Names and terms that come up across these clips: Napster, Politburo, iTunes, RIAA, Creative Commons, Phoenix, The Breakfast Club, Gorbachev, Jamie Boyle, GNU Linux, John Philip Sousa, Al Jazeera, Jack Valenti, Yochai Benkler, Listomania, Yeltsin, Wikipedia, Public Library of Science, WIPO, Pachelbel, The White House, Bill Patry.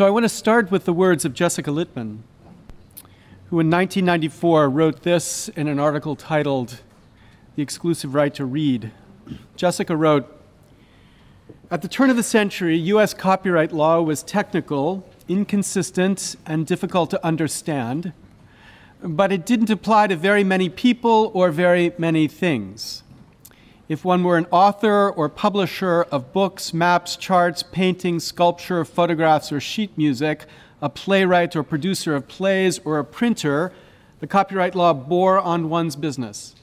So I want to start with the words of Jessica Litman, who in 1994 wrote this in an article titled The Exclusive Right to Read. Jessica wrote, "At the turn of the century, US copyright law was technical, inconsistent, and difficult to understand, but it didn't apply to very many people or very many things. If one were an author or publisher of books, maps, charts, paintings, sculpture, photographs, or sheet music, a playwright or producer of plays, or a printer, the copyright law bore on one's business.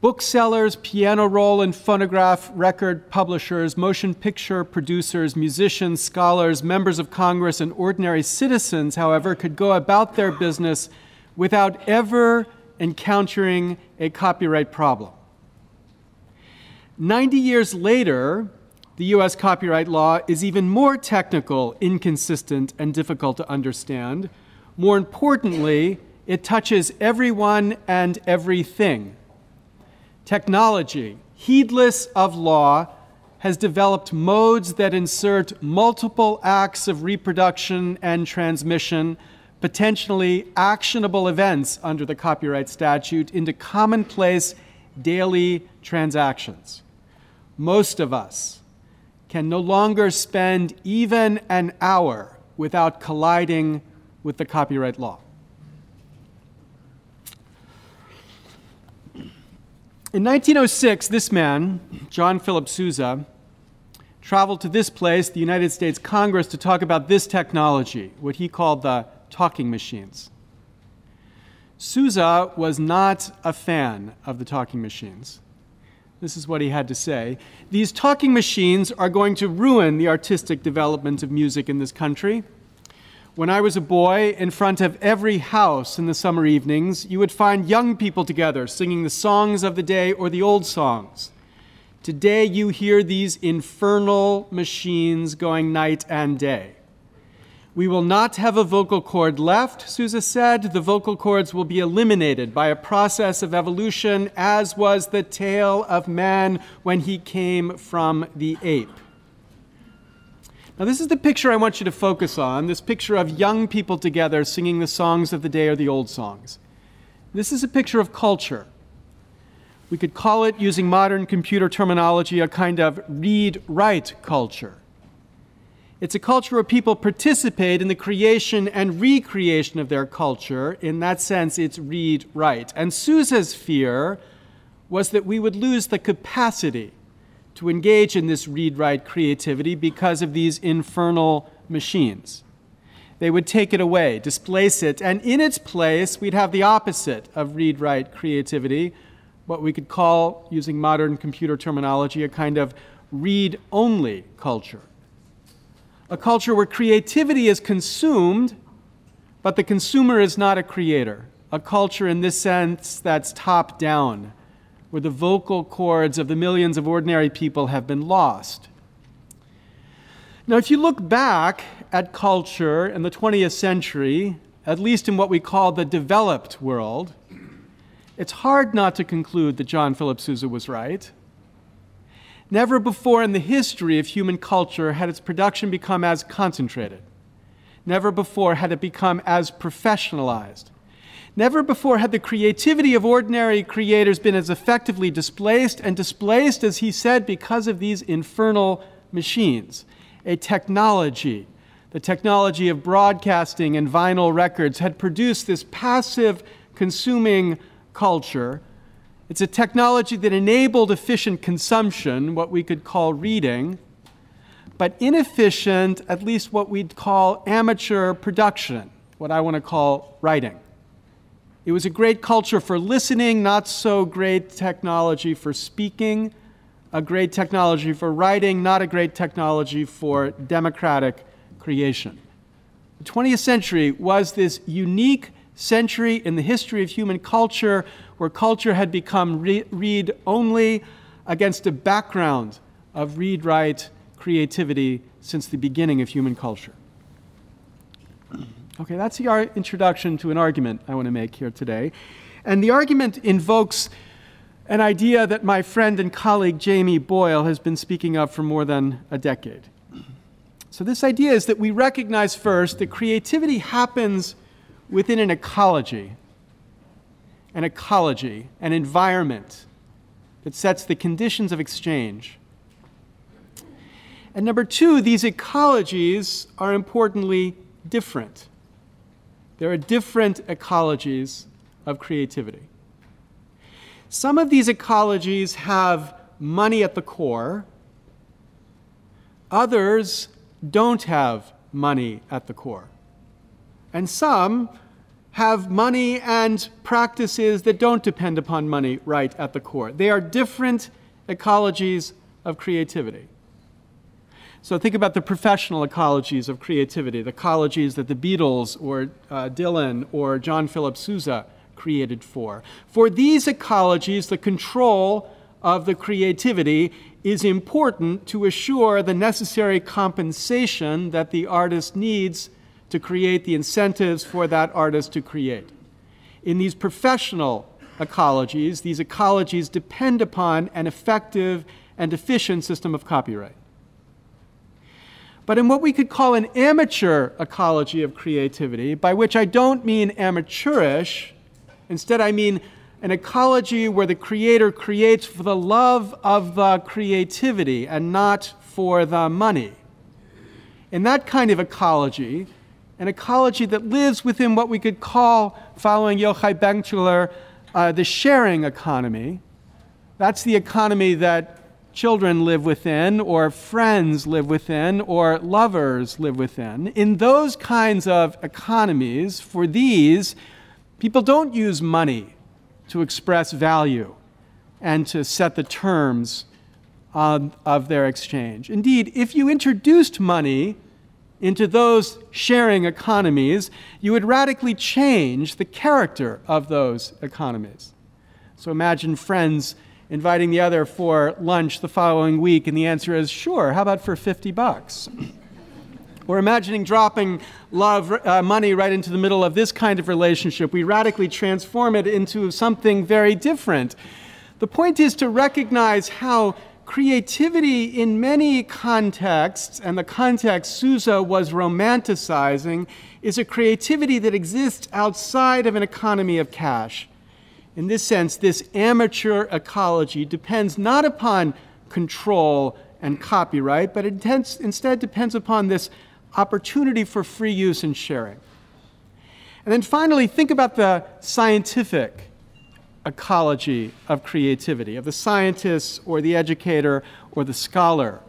Booksellers, piano roll and phonograph record publishers, motion picture producers, musicians, scholars, members of Congress, and ordinary citizens, however, could go about their business without ever encountering a copyright problem. 90 years later, the US copyright law is even more technical, inconsistent, and difficult to understand. More importantly, it touches everyone and everything. Technology, heedless of law, has developed modes that insert multiple acts of reproduction and transmission, potentially actionable events under the copyright statute, into commonplace daily transactions. Most of us can no longer spend even an hour without colliding with the copyright law." In 1906, this man, John Philip Sousa, traveled to this place, the United States Congress, to talk about this technology, what he called the talking machines. Sousa was not a fan of the talking machines. This is what he had to say. "These talking machines are going to ruin the artistic development of music in this country. When I was a boy, in front of every house in the summer evenings, you would find young people together singing the songs of the day or the old songs. Today you hear these infernal machines going night and day. We will not have a vocal cord left," Sousa said. "The vocal cords will be eliminated by a process of evolution, as was the tail of man when he came from the ape." Now, this is the picture I want you to focus on, this picture of young people together singing the songs of the day or the old songs. This is a picture of culture. We could call it, using modern computer terminology, a kind of read-write culture. It's a culture where people participate in the creation and recreation of their culture. In that sense, it's read-write. And Sousa's fear was that we would lose the capacity to engage in this read-write creativity because of these infernal machines. They would take it away, displace it, and in its place, we'd have the opposite of read-write creativity, what we could call, using modern computer terminology, a kind of read-only culture. A culture where creativity is consumed, but the consumer is not a creator. A culture in this sense that's top-down, where the vocal cords of the millions of ordinary people have been lost. Now, if you look back at culture in the 20th century, at least in what we call the developed world, it's hard not to conclude that John Philip Sousa was right. Never before in the history of human culture had its production become as concentrated. Never before had it become as professionalized. Never before had the creativity of ordinary creators been as effectively displaced, and displaced, as he said, because of these infernal machines. A technology, the technology of broadcasting and vinyl records, had produced this passive, consuming culture. It's a technology that enabled efficient consumption, what we could call reading, but inefficient, at least what we'd call amateur production, what I want to call writing. It was a great culture for listening, not so great technology for speaking, a great technology for writing, not a great technology for democratic creation. The 20th century was this unique century in the history of human culture, where culture had become read-only against a background of read-write creativity since the beginning of human culture. Okay, that's our introduction to an argument I want to make here today. And the argument invokes an idea that my friend and colleague Jamie Boyle has been speaking of for more than a decade. So this idea is that we recognize first that creativity happens within an ecology, an environment that sets the conditions of exchange. And number two, these ecologies are importantly different. There are different ecologies of creativity. Some of these ecologies have money at the core. Others don't have money at the core. And some have money and practices that don't depend upon money right at the core. They are different ecologies of creativity. So think about the professional ecologies of creativity, the ecologies that the Beatles or Dylan or John Philip Sousa created for. For these ecologies, the control of the creativity is important to assure the necessary compensation that the artist needs to create, the incentives for that artist to create. In these professional ecologies, these ecologies depend upon an effective and efficient system of copyright. But in what we could call an amateur ecology of creativity, by which I don't mean amateurish, instead I mean an ecology where the creator creates for the love of the creativity and not for the money. In that kind of ecology, an ecology that lives within what we could call, following Yochai Benkler, the sharing economy. That's the economy that children live within, or friends live within, or lovers live within. In those kinds of economies, for these, people don't use money to express value and to set the terms of their exchange. Indeed, if you introduced money into those sharing economies, you would radically change the character of those economies. So imagine friends inviting the other for lunch the following week, and the answer is, sure, how about for 50 bucks? Or imagining dropping money right into the middle of this kind of relationship, we radically transform it into something very different. The point is to recognize how creativity in many contexts, and the context Sousa was romanticizing, is a creativity that exists outside of an economy of cash. In this sense, this amateur ecology depends not upon control and copyright, but instead depends upon this opportunity for free use and sharing. And then finally, think about the scientific ecology of creativity, of the scientist or the educator or the scholar.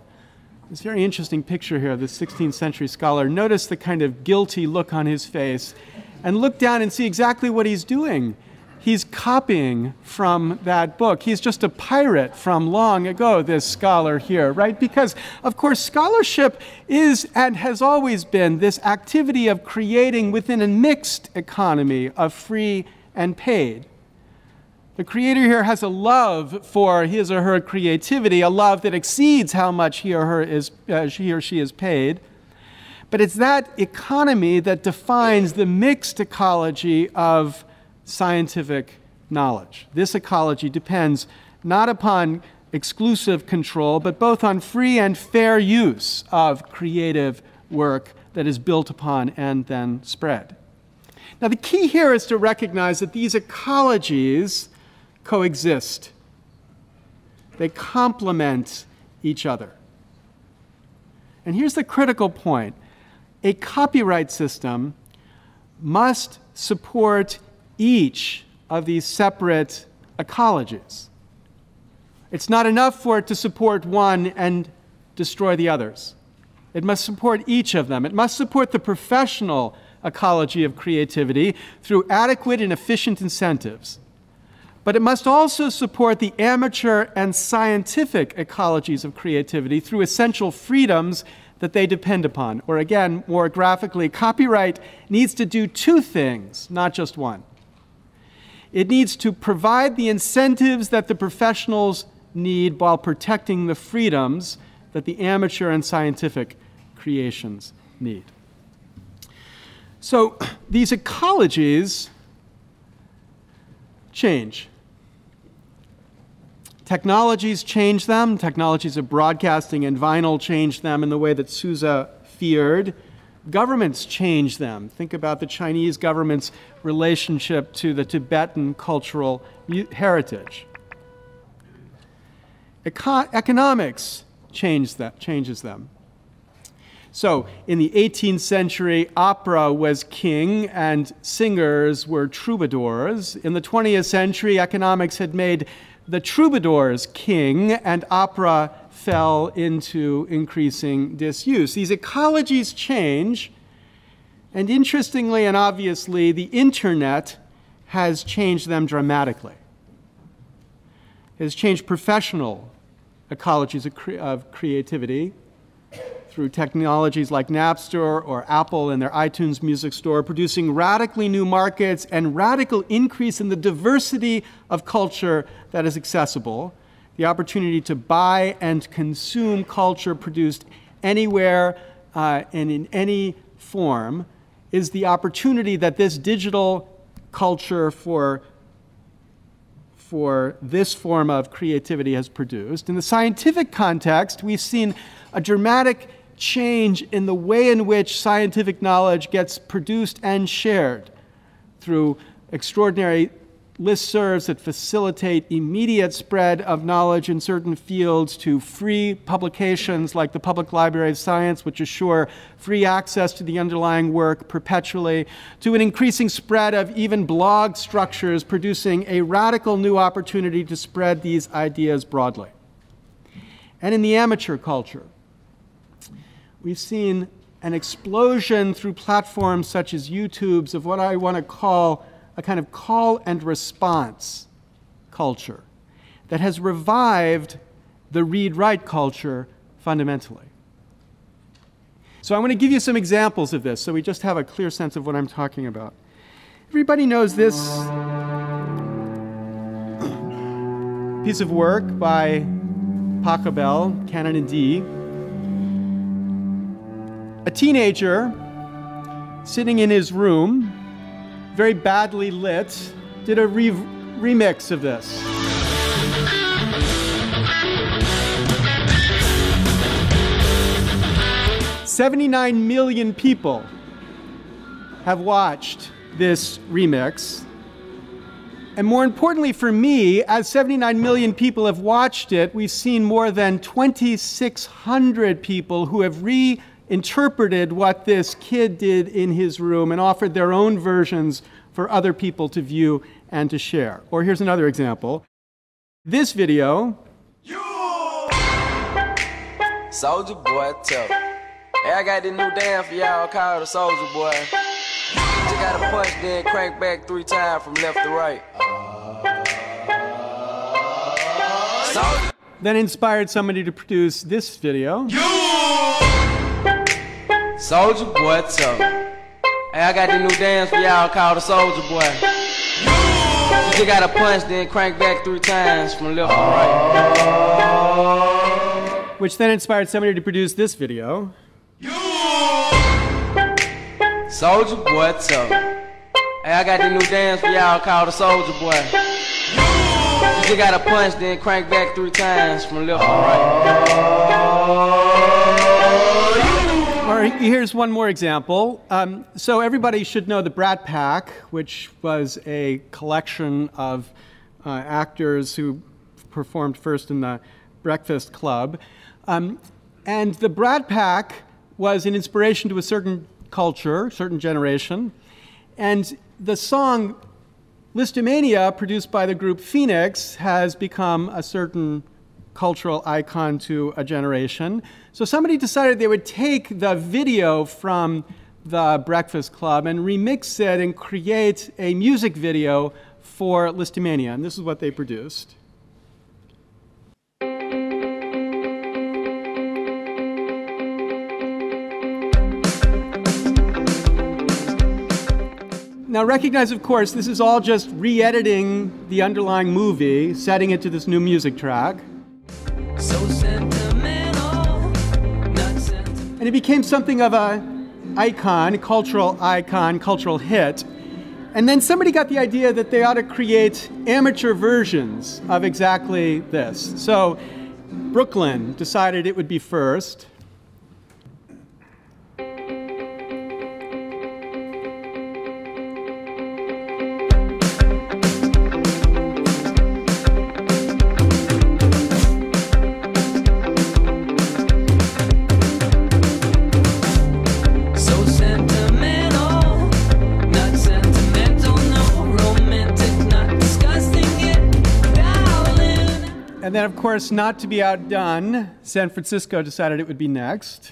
This very interesting picture here of the 16th century scholar. Notice the kind of guilty look on his face, and look down and see exactly what he's doing. He's copying from that book. He's just a pirate from long ago, this scholar here, right? Because, of course, scholarship is and has always been this activity of creating within a mixed economy of free and paid. The creator here has a love for his or her creativity, a love that exceeds how much he or she is paid. But it's that economy that defines the mixed ecology of scientific knowledge. This ecology depends not upon exclusive control, but both on free and fair use of creative work that is built upon and then spread. Now, the key here is to recognize that these ecologies coexist. They complement each other. And here's the critical point. A copyright system must support each of these separate ecologies. It's not enough for it to support one and destroy the others. It must support each of them. It must support the professional ecology of creativity through adequate and efficient incentives. But it must also support the amateur and scientific ecologies of creativity through essential freedoms that they depend upon. Or again, more graphically, copyright needs to do two things, not just one. It needs to provide the incentives that the professionals need while protecting the freedoms that the amateur and scientific creations need. So these ecologies change. Technologies change them. Technologies of broadcasting and vinyl change them in the way that Sousa feared, governments change them. Think about the Chinese government's relationship to the Tibetan cultural heritage. Economics changes them. So in the 18th century, opera was king and singers were troubadours. In the 20th century, economics had made the troubadours king and opera fell into increasing disuse. These ecologies change, and interestingly and obviously, the internet has changed them dramatically. It has changed professional ecologies of creativity through technologies like Napster or Apple and their iTunes music store, producing radically new markets and radical increase in the diversity of culture that is accessible. The opportunity to buy and consume culture produced anywhere and in any form is the opportunity that this digital culture for this form of creativity has produced. In the scientific context, we've seen a dramatic change in the way in which scientific knowledge gets produced and shared through extraordinary listservs that facilitate immediate spread of knowledge in certain fields to free publications like the Public Library of Science, which assure free access to the underlying work perpetually, to an increasing spread of even blog structures producing a radical new opportunity to spread these ideas broadly. And in the amateur culture, we've seen an explosion through platforms such as YouTube's of what I want to call a kind of call and response culture that has revived the read-write culture fundamentally. So I want to give you some examples of this so we just have a clear sense of what I'm talking about. Everybody knows this piece of work by Pachelbel, Canon in D. A teenager sitting in his room, very badly lit, did a remix of this. $79 million people have watched this remix. And more importantly for me, as 79 million people have watched it, we've seen more than 2,600 people who have reinterpreted what this kid did in his room and offered their own versions for other people to view and to share. Or here's another example. This video. You! Soldier Boy, tough. Hey, I got this new dance for y'all called the Soldier Boy. You gotta punch, then crank back 3 times from left to right. Then inspired somebody to produce this video. You! Soldier Boy, tough. Hey, I got the new dance for y'all called the Soldier Boy. You just gotta punch, then crank back 3 times from left to right. Which then inspired somebody to produce this video. You. Soldier Boy, tough. Hey, I got the new dance for y'all called the Soldier Boy. You just gotta punch, then crank back 3 times from left to right. Here's one more example. So everybody should know the Brat Pack, which was a collection of actors who performed first in The Breakfast Club. And the Brat Pack was an inspiration to a certain culture, certain generation. And the song Listomania, produced by the group Phoenix, has become a certain cultural icon to a generation. So somebody decided they would take the video from The Breakfast Club and remix it and create a music video for Listomania. And this is what they produced. Now recognize, of course, this is all just re-editing the underlying movie, setting it to this new music track. So sentimental, not sentimental. And it became something of an icon, cultural hit. And then somebody got the idea that they ought to create amateur versions of exactly this. So Brooklyn decided it would be first. And then, of course, not to be outdone, San Francisco decided it would be next.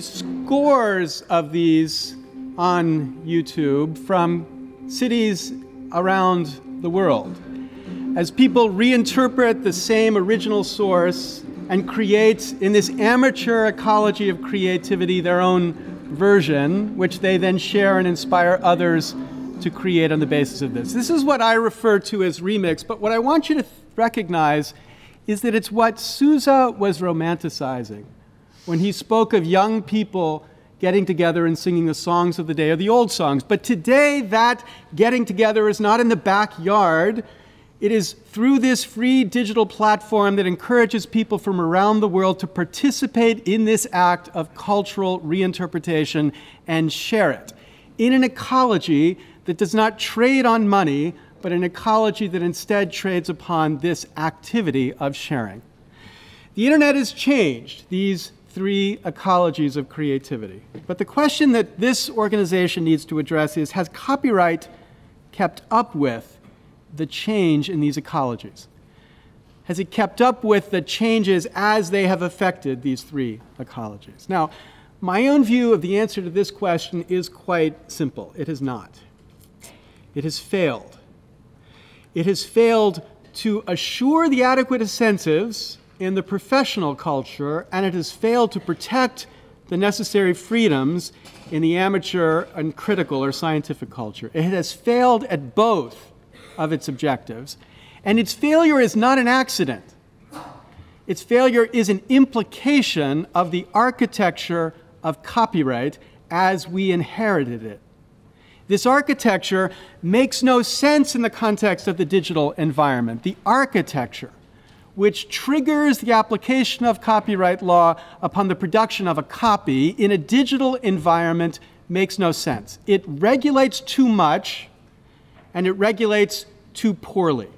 Scores of these on YouTube from cities around the world as people reinterpret the same original source and create, in this amateur ecology of creativity, their own version, which they then share and inspire others to create on the basis of this. This is what I refer to as remix, but what I want you to recognize is that it's what Sousa was romanticizing when he spoke of young people getting together and singing the songs of the day, or the old songs. But today, that getting together is not in the backyard. It is through this free digital platform that encourages people from around the world to participate in this act of cultural reinterpretation and share it, in an ecology that does not trade on money, but an ecology that instead trades upon this activity of sharing. The internet has changed these three ecologies of creativity. But the question that this organization needs to address is, has copyright kept up with the change in these ecologies? Has it kept up with the changes as they have affected these three ecologies? Now, my own view of the answer to this question is quite simple. It has not. It has failed. It has failed to assure the adequate incentives in the professional culture, and it has failed to protect the necessary freedoms in the amateur and critical or scientific culture. It has failed at both of its objectives, and its failure is not an accident. Its failure is an implication of the architecture of copyright as we inherited it. This architecture makes no sense in the context of the digital environment. The architecture which triggers the application of copyright law upon the production of a copy in a digital environment makes no sense. It regulates too much, and it regulates too poorly.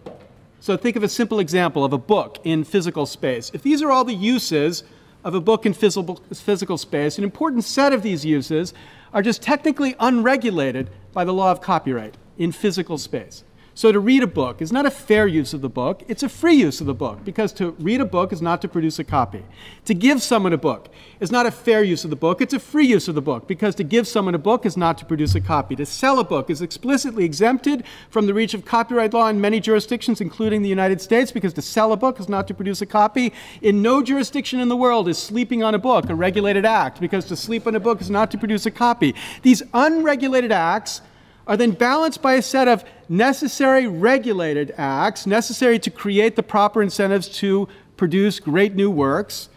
So think of a simple example of a book in physical space. If these are all the uses of a book in physical space, an important set of these uses are just technically unregulated by the law of copyright in physical space. So to read a book is not a fair use of the book, it's a free use of the book, because to read a book is not to produce a copy. To give someone a book is not a fair use of the book, it's a free use of the book, because to give someone a book is not to produce a copy. To sell a book is explicitly exempted from the reach of copyright law in many jurisdictions, including the United States, because to sell a book is not to produce a copy. In no jurisdiction in the world is sleeping on a book a regulated act, because to sleep on a book is not to produce a copy. These unregulated acts are then balanced by a set of necessary regulated acts, necessary to create the proper incentives to produce great new works.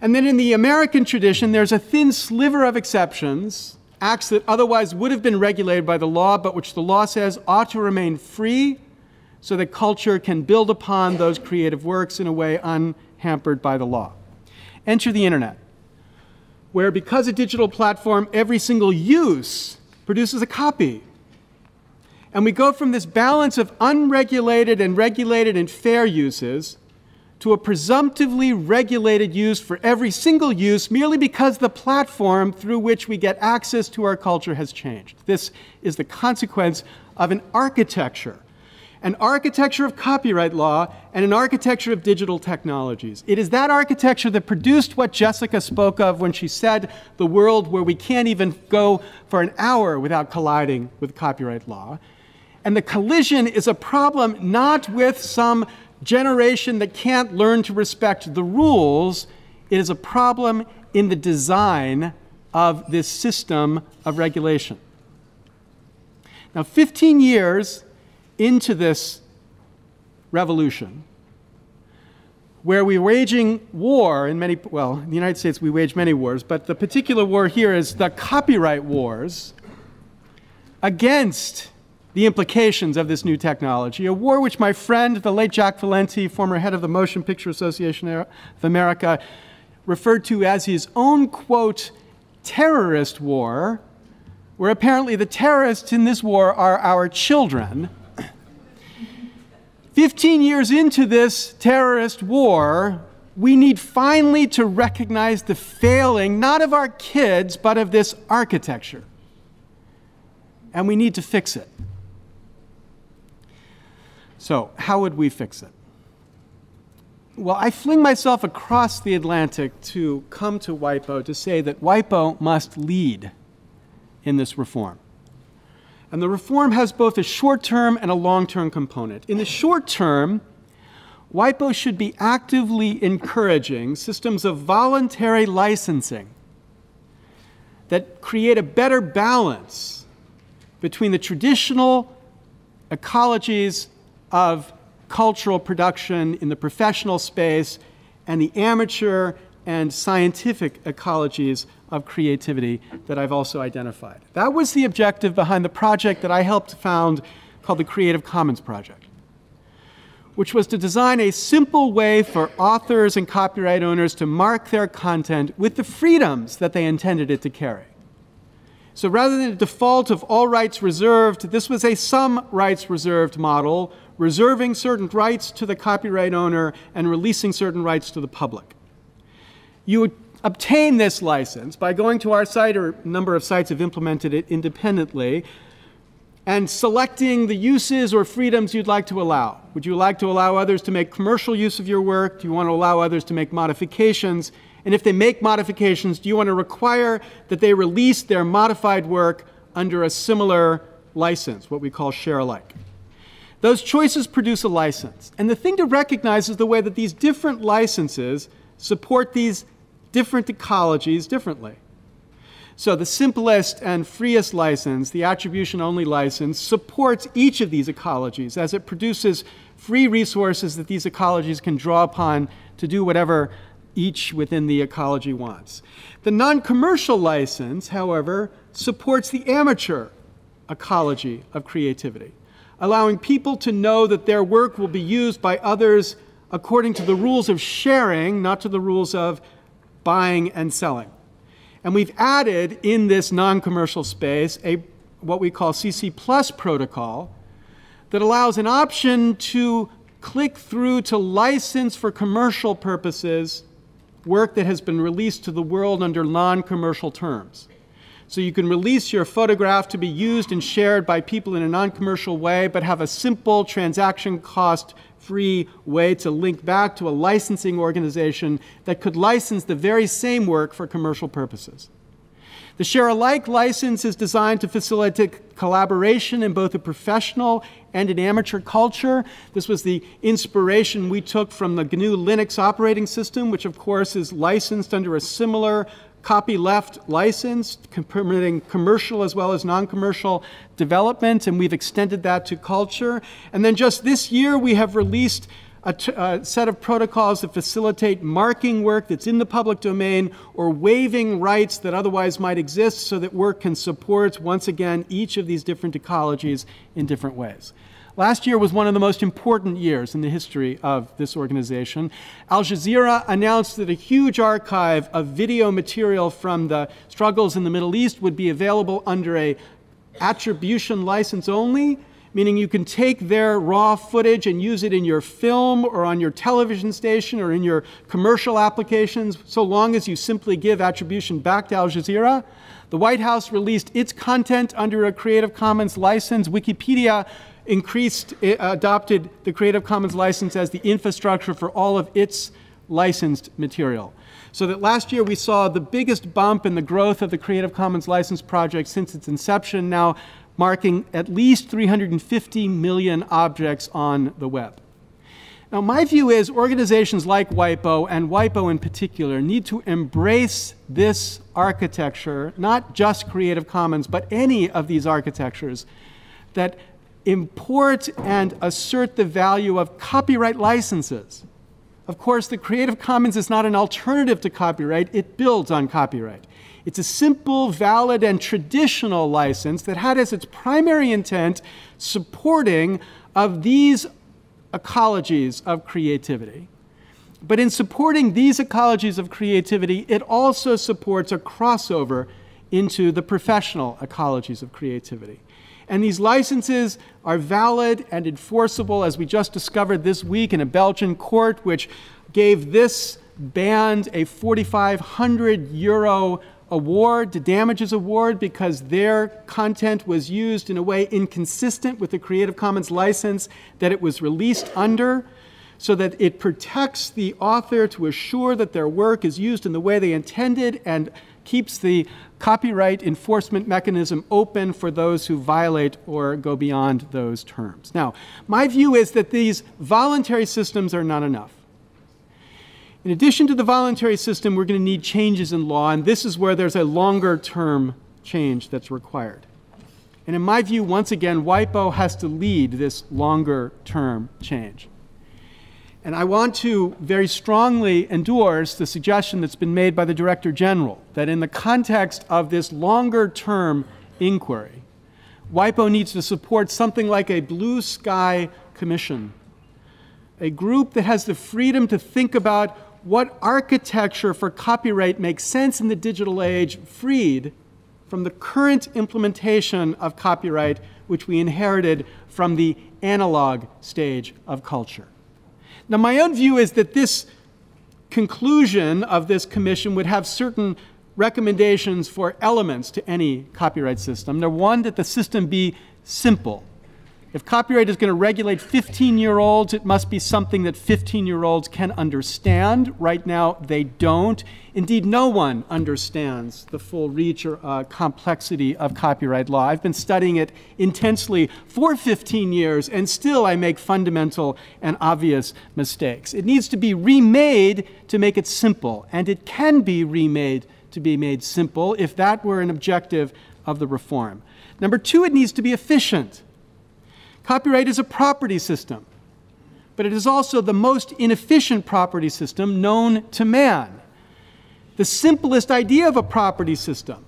And then in the American tradition, there's a thin sliver of exceptions, acts that otherwise would have been regulated by the law, but which the law says ought to remain free so that culture can build upon those creative works in a way unhampered by the law. Enter the internet, where, because a digital platform, every single use produces a copy. And we go from this balance of unregulated and regulated and fair uses to a presumptively regulated use for every single use, merely because the platform through which we get access to our culture has changed. This is the consequence of an architecture of copyright law and an architecture of digital technologies. It is that architecture that produced what Jessica spoke of when she said the world where we can't even go for an hour without colliding with copyright law. And the collision is a problem not with some generation that can't learn to respect the rules. It is a problem in the design of this system of regulation. Now, 15 years into this revolution, where we're waging war in many, well, in the United States we wage many wars, but the particular war here is the copyright wars against the implications of this new technology, a war which my friend, the late Jack Valenti, former head of the Motion Picture Association of America, referred to as his own, quote, terrorist war, where apparently the terrorists in this war are our children. 15 years into this terrorist war, we need finally to recognize the failing, not of our kids, but of this architecture. And we need to fix it. So how would we fix it? Well, I fling myself across the Atlantic to come to WIPO to say that WIPO must lead in this reform. And the reform has both a short-term and a long-term component. In the short term, WIPO should be actively encouraging systems of voluntary licensing that create a better balance between the traditional ecologies of cultural production in the professional space and the amateur and scientific ecologies of creativity that I've also identified. That was the objective behind the project that I helped found called the Creative Commons Project, which was to design a simple way for authors and copyright owners to mark their content with the freedoms that they intended it to carry. So rather than a default of all rights reserved, this was a some rights reserved model, reserving certain rights to the copyright owner and releasing certain rights to the public. You would obtain this license by going to our site, or a number of sites have implemented it independently, and selecting the uses or freedoms you'd like to allow. Would you like to allow others to make commercial use of your work? Do you want to allow others to make modifications? And if they make modifications, do you want to require that they release their modified work under a similar license, what we call share alike? Those choices produce a license. And the thing to recognize is the way that these different licenses support these different ecologies differently. So the simplest and freest license, the attribution-only license, supports each of these ecologies as it produces free resources that these ecologies can draw upon to do whatever each within the ecology wants. The non-commercial license, however, supports the amateur ecology of creativity, allowing people to know that their work will be used by others according to the rules of sharing, not to the rules of buying and selling. And we've added in this non-commercial space a what we call CC+ protocol that allows an option to click through to license for commercial purposes work that has been released to the world under non-commercial terms. So you can release your photograph to be used and shared by people in a non-commercial way, but have a simple transaction cost-free way to link back to a licensing organization that could license the very same work for commercial purposes. The share-alike license is designed to facilitate collaboration in both a professional and an amateur culture. This was the inspiration we took from the GNU Linux operating system, which of course is licensed under a similar copyleft license, permitting commercial as well as non-commercial development, and we've extended that to culture. And then just this year, we have released a set of protocols that facilitate marking work that's in the public domain or waiving rights that otherwise might exist so that work can support, once again, each of these different ecologies in different ways. Last year was one of the most important years in the history of this organization. Al Jazeera announced that a huge archive of video material from the struggles in the Middle East would be available under an attribution license only, meaning you can take their raw footage and use it in your film or on your television station or in your commercial applications, so long as you simply give attribution back to Al Jazeera. The White House released its content under a Creative Commons license. Wikipedia adopted the Creative Commons license as the infrastructure for all of its licensed material. So that last year we saw the biggest bump in the growth of the Creative Commons license project since its inception, now marking at least 350 million objects on the web. Now my view is organizations like WIPO, and WIPO in particular, need to embrace this architecture, not just Creative Commons, but any of these architectures that import and assert the value of copyright licenses. Of course, the Creative Commons is not an alternative to copyright. It builds on copyright. It's a simple, valid, and traditional license that had as its primary intent supporting of these ecologies of creativity. But in supporting these ecologies of creativity, it also supports a crossover into the professional ecologies of creativity. And these licenses are valid and enforceable, as we just discovered this week in a Belgian court, which gave this band a €4,500 award, the damages award, because their content was used in a way inconsistent with the Creative Commons license that it was released under, so that it protects the author to assure that their work is used in the way they intended and keeps the copyright enforcement mechanism open for those who violate or go beyond those terms. Now, my view is that these voluntary systems are not enough. In addition to the voluntary system, we're going to need changes in law, and this is where there's a longer-term change that's required. And in my view, once again, WIPO has to lead this longer-term change. And I want to very strongly endorse the suggestion that's been made by the Director General that in the context of this longer-term inquiry, WIPO needs to support something like a blue sky commission, a group that has the freedom to think about what architecture for copyright makes sense in the digital age, freed from the current implementation of copyright, which we inherited from the analog stage of culture. Now, my own view is that this conclusion of this commission would have certain recommendations for elements to any copyright system. Number one, that the system be simple. If copyright is going to regulate 15-year-olds, it must be something that 15-year-olds can understand. Right now, they don't. Indeed, no one understands the full reach or complexity of copyright law. I've been studying it intensely for 15 years, and still I make fundamental and obvious mistakes. It needs to be remade to make it simple, and it can be remade to be made simple if that were an objective of the reform. Number two, it needs to be efficient. Copyright is a property system, but it is also the most inefficient property system known to man. The simplest idea of a property system,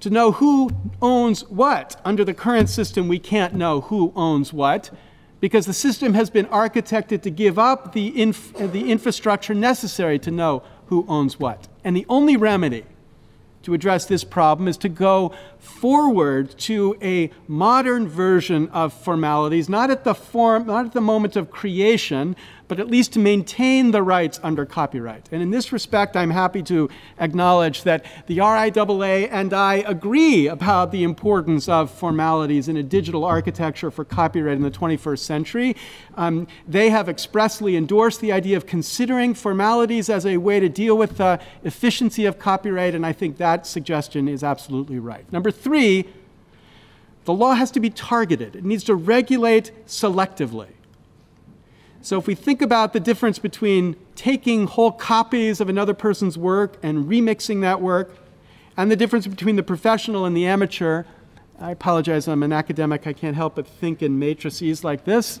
to know who owns what. Under the current system, we can't know who owns what, because the system has been architected to give up the infrastructure necessary to know who owns what. And the only remedy to address this problem is to go forward to a modern version of formalities, not at the moment of creation, but at least to maintain the rights under copyright. And in this respect, I'm happy to acknowledge that the RIAA and I agree about the importance of formalities in a digital architecture for copyright in the 21st century. They have expressly endorsed the idea of considering formalities as a way to deal with the efficiency of copyright, and I think that suggestion is absolutely right. Number three, the law has to be targeted. It needs to regulate selectively. So if we think about the difference between taking whole copies of another person's work and remixing that work, and the difference between the professional and the amateur, I apologize, I'm an academic, I can't help but think in matrices like this.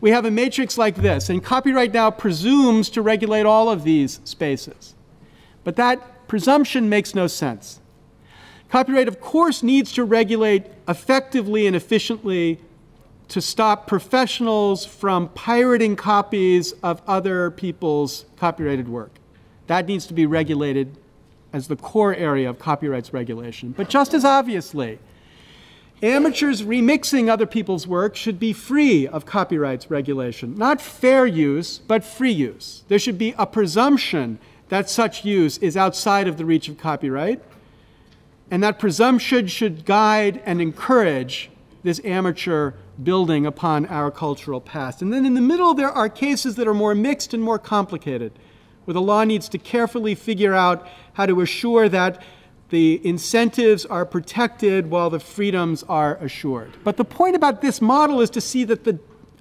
We have a matrix like this, and copyright now presumes to regulate all of these spaces. But that presumption makes no sense. Copyright, of course, needs to regulate effectively and efficiently to stop professionals from pirating copies of other people's copyrighted work. That needs to be regulated as the core area of copyright's regulation. But just as obviously, amateurs remixing other people's work should be free of copyright's regulation. Not fair use, but free use. There should be a presumption that such use is outside of the reach of copyright, and that presumption should guide and encourage this amateur building upon our cultural past. And then in the middle, there are cases that are more mixed and more complicated, where the law needs to carefully figure out how to assure that the incentives are protected while the freedoms are assured. But the point about this model is to see that the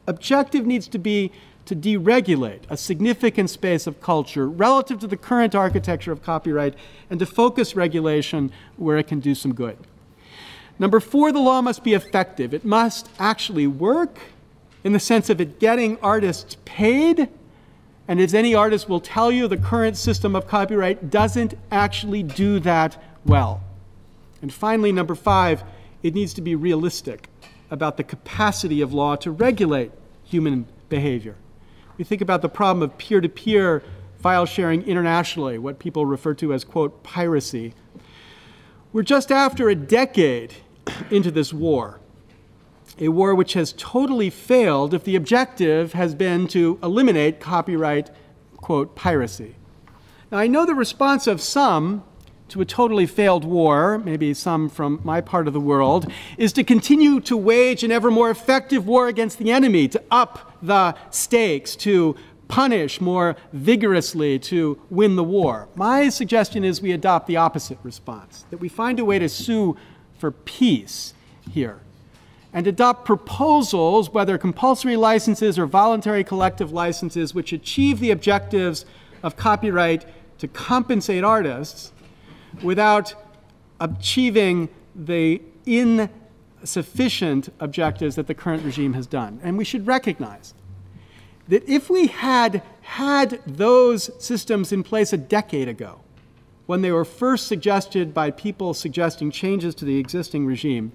objective needs to be to deregulate a significant space of culture relative to the current architecture of copyright and to focus regulation where it can do some good. Number four, the law must be effective. It must actually work in the sense of it getting artists paid. And as any artist will tell you, the current system of copyright doesn't actually do that well. And finally, number five, it needs to be realistic about the capacity of law to regulate human behavior. you think about the problem of peer-to-peer file sharing internationally, what people refer to as, quote, piracy. We're just after a decade into this war, a war which has totally failed if the objective has been to eliminate copyright, quote, piracy. Now, I know the response of some to a totally failed war, maybe some from my part of the world, is to continue to wage an ever more effective war against the enemy, to up the stakes, to punish more vigorously to win the war. My suggestion is we adopt the opposite response, that we find a way to sue for peace here and adopt proposals, whether compulsory licenses or voluntary collective licenses, which achieve the objectives of copyright to compensate artists without achieving the insufficient objectives that the current regime has done. And we should recognize that if we had had those systems in place a decade ago, when they were first suggested by people suggesting changes to the existing regime,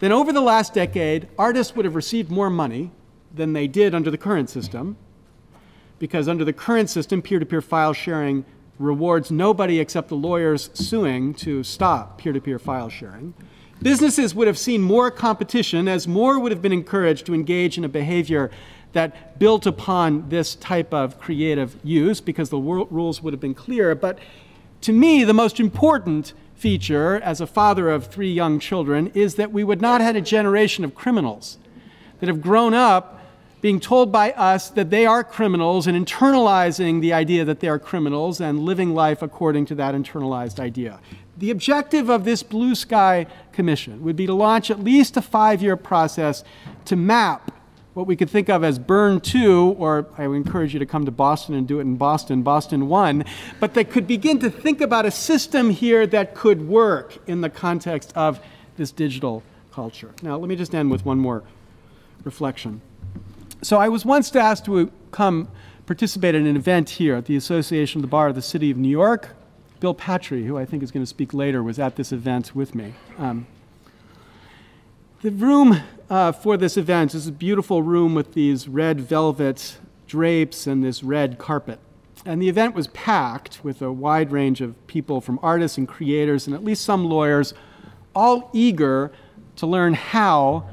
then over the last decade, artists would have received more money than they did under the current system, because under the current system, peer-to-peer file sharing rewards nobody except the lawyers suing to stop peer-to-peer file sharing. Businesses would have seen more competition, as more would have been encouraged to engage in a behavior that built upon this type of creative use, because the rules would have been clear. But to me, the most important feature as a father of 3 young children is that we would not have had a generation of criminals that have grown up being told by us that they are criminals and internalizing the idea that they are criminals and living life according to that internalized idea. The objective of this Blue Sky Commission would be to launch at least a 5-year process to map what we could think of as Burn 2, or I would encourage you to come to Boston and do it in Boston, Boston 1, but they could begin to think about a system here that could work in the context of this digital culture. Now, let me just end with one more reflection. So I was once asked to come participate in an event here at the Association of the Bar of the City of New York. Bill Patry, who I think is going to speak later, was at this event with me. The room for this event, this is a beautiful room with these red velvet drapes and this red carpet. And the event was packed with a wide range of people, from artists and creators and at least some lawyers, all eager to learn how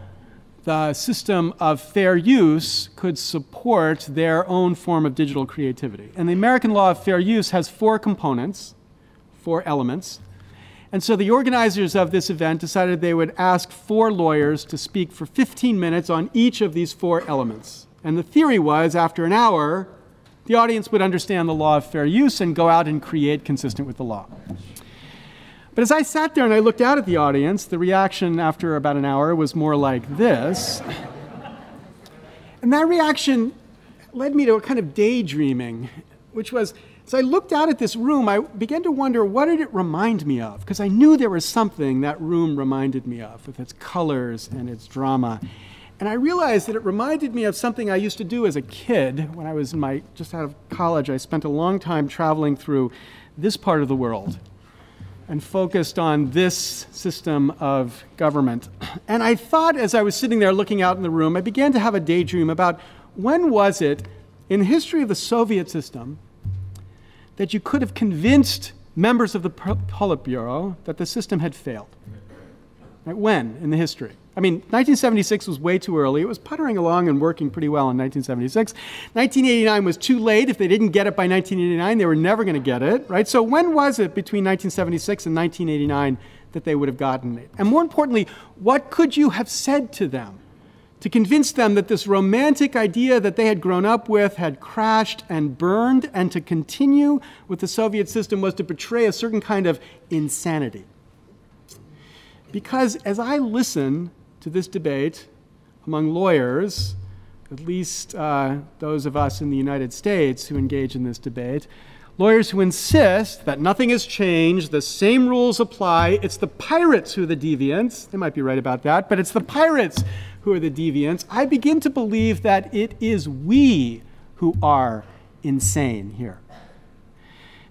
the system of fair use could support their own form of digital creativity. And the American law of fair use has 4 components, 4 elements. And so the organizers of this event decided they would ask 4 lawyers to speak for 15 minutes on each of these 4 elements. And the theory was, after an hour, the audience would understand the law of fair use and go out and create consistent with the law. But as I sat there and I looked out at the audience, the reaction after about an hour was more like this. And that reaction led me to a kind of daydreaming, which was, as I looked out at this room, I began to wonder, what did it remind me of? Because I knew there was something that room reminded me of, with its colors and its drama. And I realized that it reminded me of something I used to do as a kid. When I was just out of college, I spent a long time traveling through this part of the world and focused on this system of government. And I thought, as I was sitting there looking out in the room, I began to have a daydream about, when was it in the history of the Soviet system that you could have convinced members of the Politburo that the system had failed? Right? When in the history? I mean, 1976 was way too early. It was puttering along and working pretty well in 1976. 1989 was too late. If they didn't get it by 1989, they were never going to get it, right? So when was it between 1976 and 1989 that they would have gotten it? And more importantly, what could you have said to them to convince them that this romantic idea that they had grown up with had crashed and burned, and to continue with the Soviet system was to betray a certain kind of insanity? Because as I listen to this debate among lawyers, at least those of us in the United States who engage in this debate, lawyers who insist that nothing has changed, the same rules apply, it's the pirates who are the deviants, they might be right about that, but it's the pirates who are the deviants, I begin to believe that it is we who are insane here.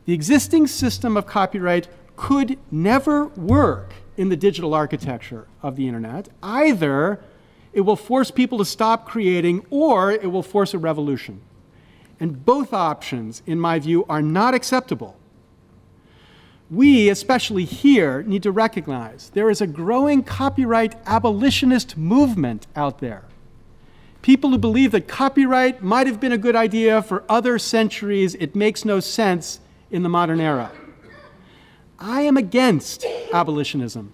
The existing system of copyright could never work in the digital architecture of the internet. Either it will force people to stop creating, or it will force a revolution. And both options, in my view, are not acceptable. We, especially here, need to recognize there is a growing copyright abolitionist movement out there. People who believe that copyright might have been a good idea for other centuries, it makes no sense in the modern era. I am against abolitionism.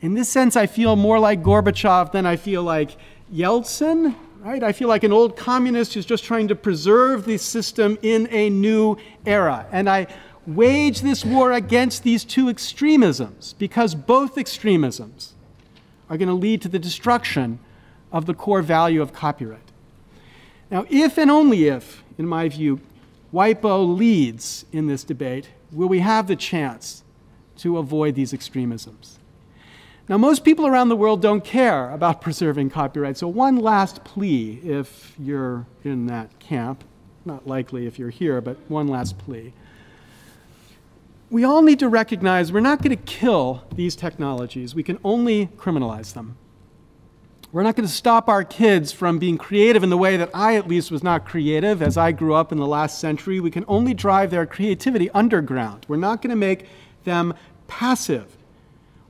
In this sense, I feel more like Gorbachev than I feel like Yeltsin, right? I feel like an old communist who's just trying to preserve the system in a new era. And I wage this war against these two extremisms because both extremisms are going to lead to the destruction of the core value of copyright. Now, if and only if, in my view, WIPO leads in this debate, will we have the chance to avoid these extremisms. Now, most people around the world don't care about preserving copyright, so one last plea if you're in that camp. Not likely if you're here, but one last plea. We all need to recognize we're not going to kill these technologies. We can only criminalize them. We're not going to stop our kids from being creative in the way that I, at least, was not creative as I grew up in the last century. We can only drive their creativity underground. We're not going to make them passive.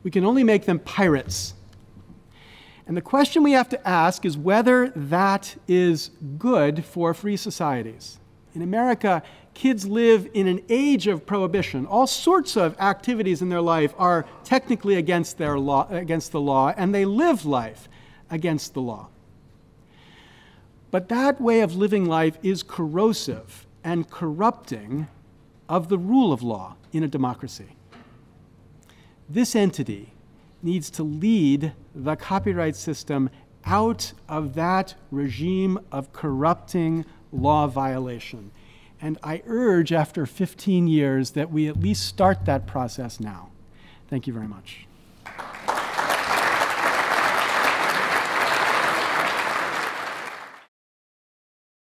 We can only make them pirates. And the question we have to ask is whether that is good for free societies. In America, kids live in an age of prohibition. All sorts of activities in their life are technically against the law, and they live life against the law. But that way of living life is corrosive and corrupting of the rule of law in a democracy. This entity needs to lead the copyright system out of that regime of corrupting law violation. And I urge, after 15 years, that we at least start that process now. Thank you very much.